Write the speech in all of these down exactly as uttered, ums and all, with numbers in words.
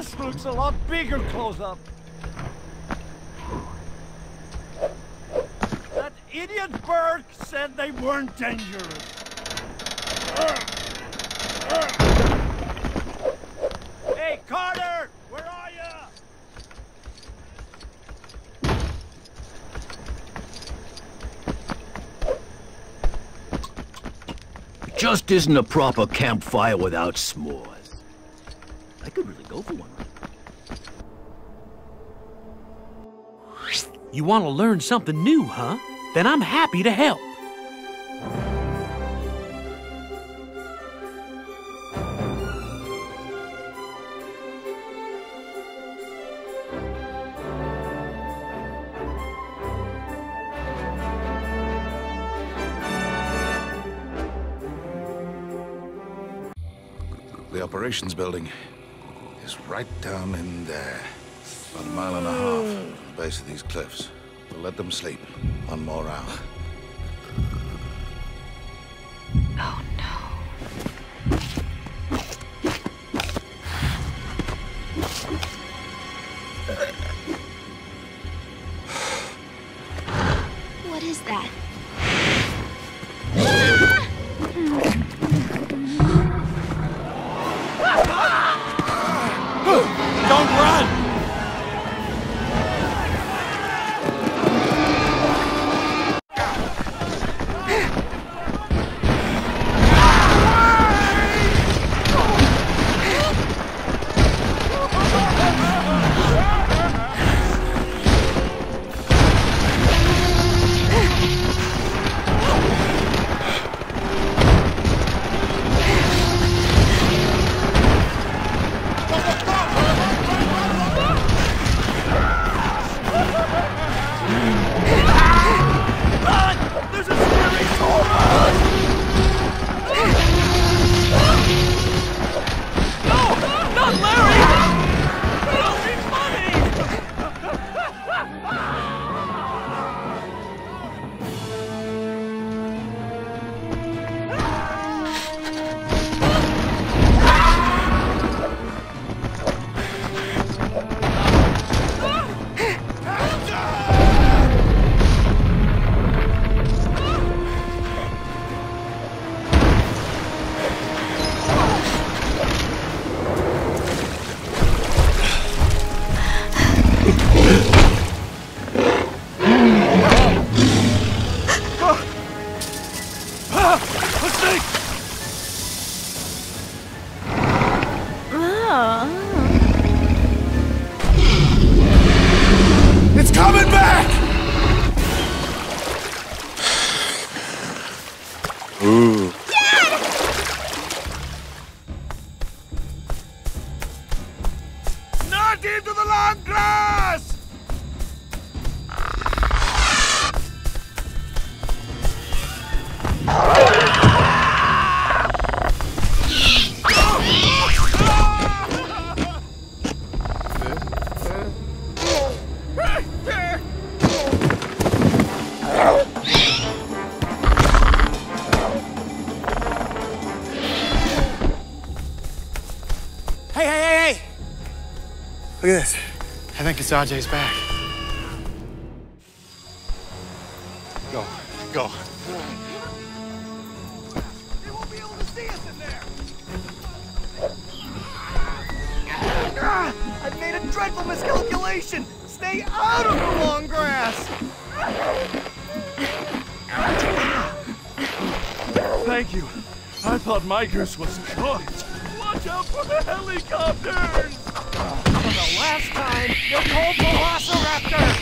This looks a lot bigger close up. That idiot bird said they weren't dangerous. Hey, Carter, where are you? Just isn't a proper campfire without s'mores. I could really go for one. You want to learn something new, huh? Then I'm happy to help. The operations building is right down in there, about a mile and a half from the base of these cliffs. We'll let them sleep one more hour. Oh no. What is that? Get into the long grass! Look at this. I think it's R J's back. Go, go. They won't be able to see us in there. I've made a dreadful miscalculation. Stay out of the long grass. Thank you. I thought my goose was cooked. Watch out for the helicopters! The last time, you're called Velociraptors!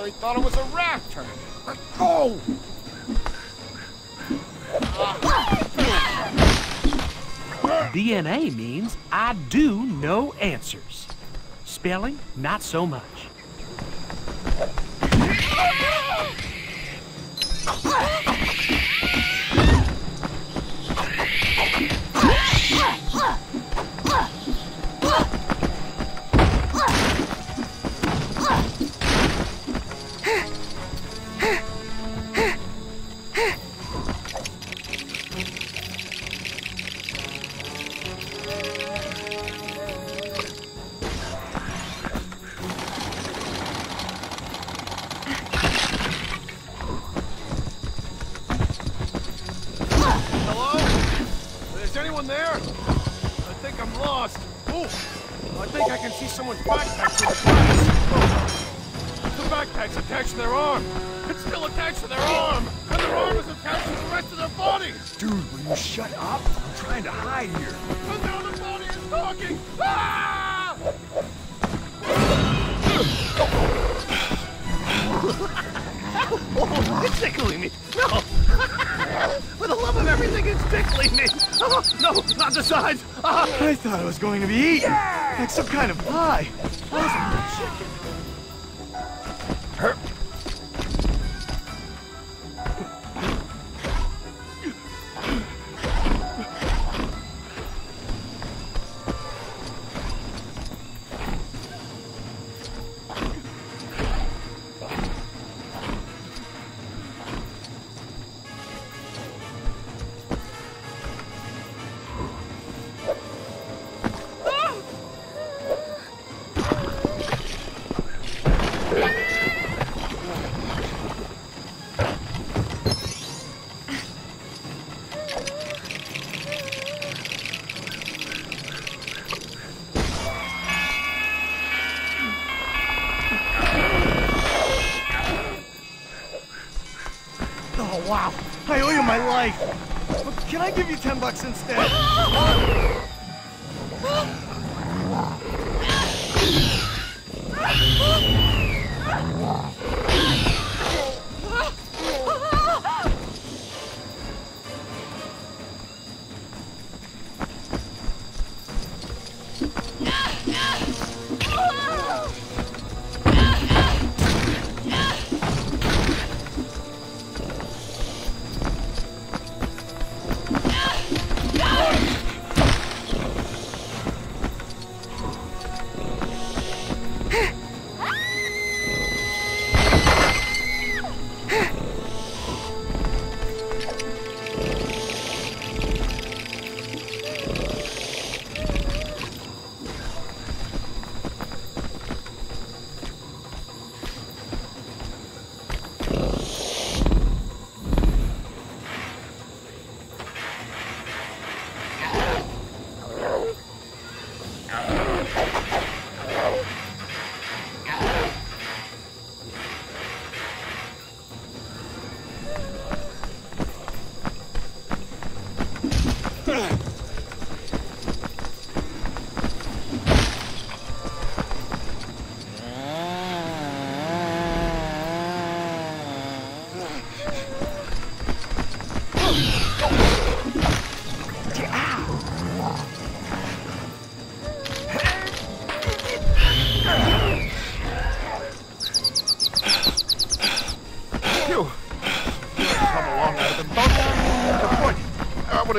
I thought it was a raptor. Let go! D N A means I do know answers. Spelling, not so much. Going to be eaten, yeah! Like some kind of pie. Wow, I owe you my life. But can I give you ten bucks instead?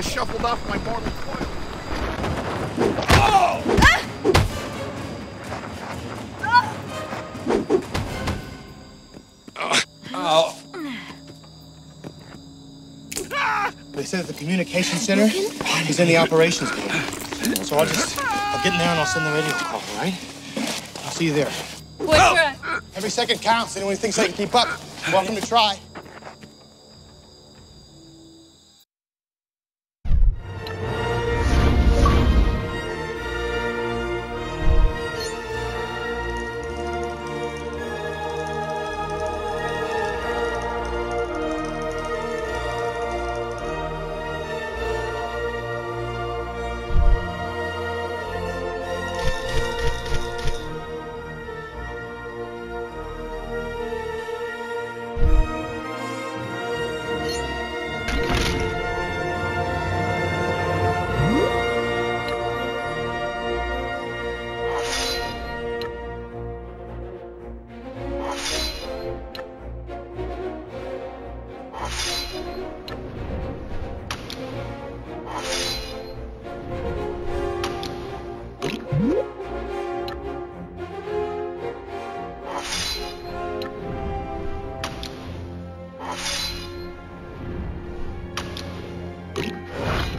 Shuffled off my mortal coil. Oh! Ah! Oh. Oh. Oh. They said the communication center is in the operations building. So I'll just, I'll get in there and I'll send the radio call, all right? I'll see you there. Boy, try. Every second counts. Anyone who thinks they can keep up, welcome to try. What?